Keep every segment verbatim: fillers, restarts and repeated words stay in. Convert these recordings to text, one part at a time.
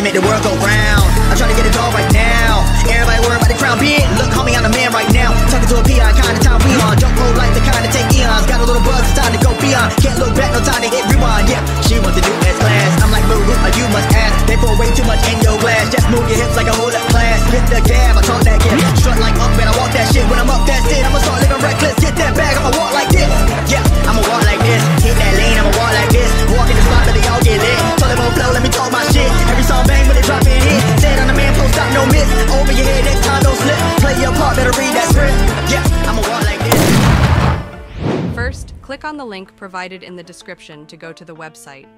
to make the world go round. I'm trying to get it all right now. Everybody worried about the crown, bitch. Look, homie, I'm the man right now. Talking to a peon, kind of time we on. Don't roll like the kind of take eons. Got a little buzz, it's time to go beyond. Can't look back, no time to hit rewind. Yeah, she wants to do as class. I'm like, boo, are you must ask. They pour way too much in your glass. Just move your hips like a whole up class. Hit the gab, I talk that gap. Strut like up, man, I walk that shit. When I'm up, that's it. I'ma start living reckless. Get that bag, I'ma walk like this. Yeah, I'ma walk like this. Hit that lane, I'ma walk like this. Walk in the spot, let it all get lit. Told them on flow, let me talk my shit. Every song bang when they drop in hit. Said on the man, post stop, no miss. Over your head, next time, don't slip. Play your part, better read that script. Yeah, I'ma walk like this. First, click on the link provided in the description to go to the website.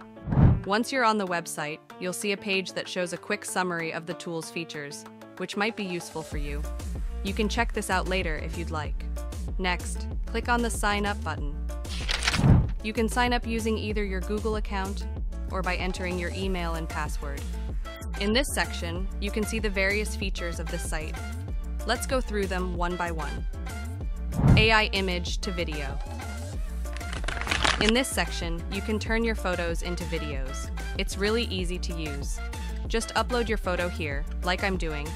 Once you're on the website, you'll see a page that shows a quick summary of the tool's features, which might be useful for you. You can check this out later if you'd like. Next, click on the Sign Up button. You can sign up using either your Google account or by entering your email and password. In this section, you can see the various features of this site. Let's go through them one by one. A I image to video. In this section, you can turn your photos into videos. It's really easy to use. Just upload your photo here, like I'm doing,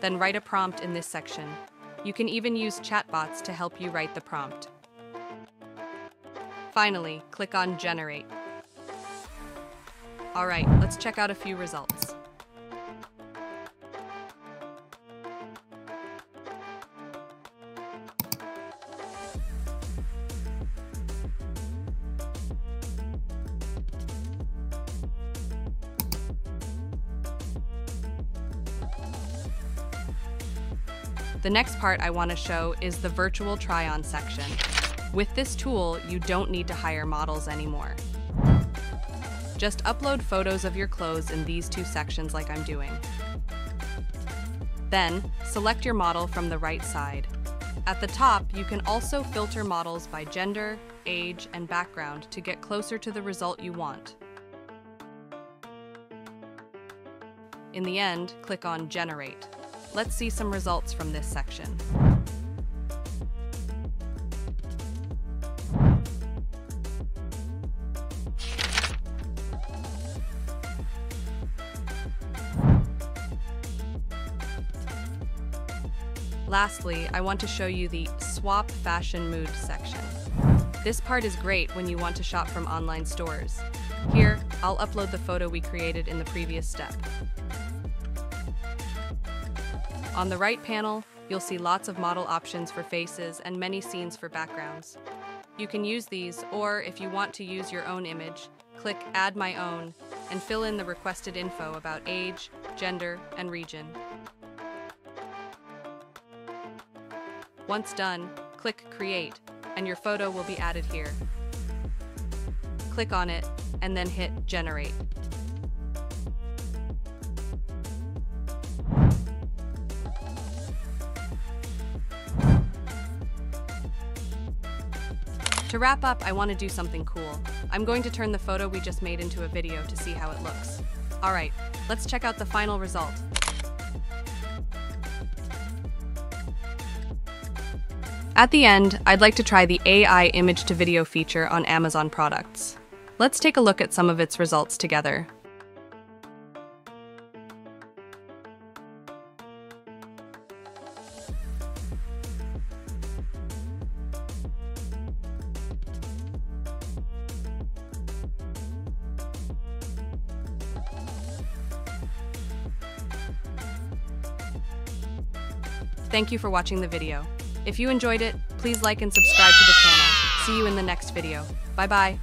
then write a prompt in this section. You can even use chatbots to help you write the prompt. Finally, click on Generate. All right, let's check out a few results. The next part I want to show is the virtual try-on section. With this tool, you don't need to hire models anymore. Just upload photos of your clothes in these two sections like I'm doing. Then, select your model from the right side. At the top, you can also filter models by gender, age, and background to get closer to the result you want. In the end, click on Generate. Let's see some results from this section. Lastly, I want to show you the Swap Fashion Mood section. This part is great when you want to shop from online stores. Here, I'll upload the photo we created in the previous step. On the right panel, you'll see lots of model options for faces and many scenes for backgrounds. You can use these, or if you want to use your own image, click Add My Own and fill in the requested info about age, gender, and region. Once done, click Create, and your photo will be added here. Click on it, and then hit Generate. To wrap up, I want to do something cool. I'm going to turn the photo we just made into a video to see how it looks. All right, let's check out the final result. At the end, I'd like to try the A I image to video feature on Amazon products. Let's take a look at some of its results together. Thank you for watching the video. If you enjoyed it, please like and subscribe to the channel. See you in the next video. Bye-bye.